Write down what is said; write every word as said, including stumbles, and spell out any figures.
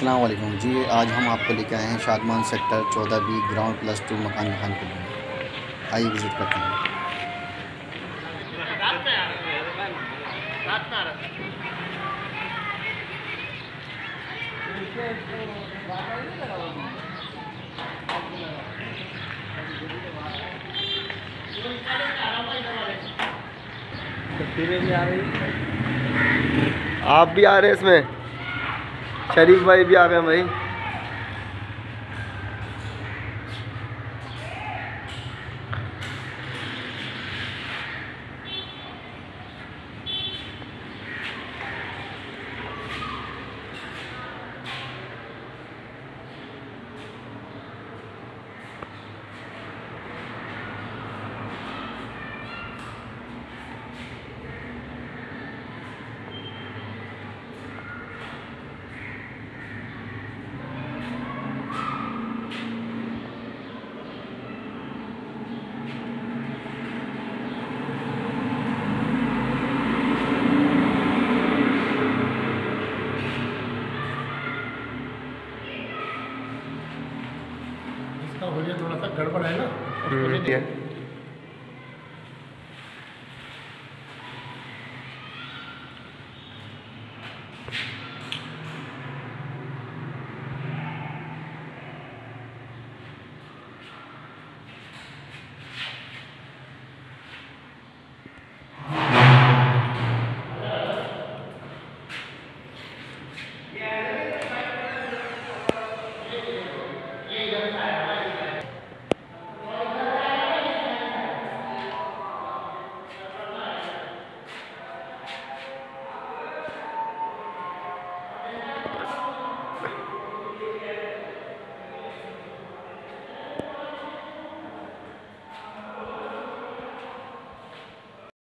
अस्सलाम वालेकुम जी। आज हम आपको लेकर आए हैं शादमान सेक्टर चौदह बी ग्राउंड प्लस टू मकान खान के लिए। आइए विज़िट करते हैं। आप भी आ रहे हैं इसमें, शरीफ भाई भी आ गए भाई। थोड़ा सा गड़बड़ है ना।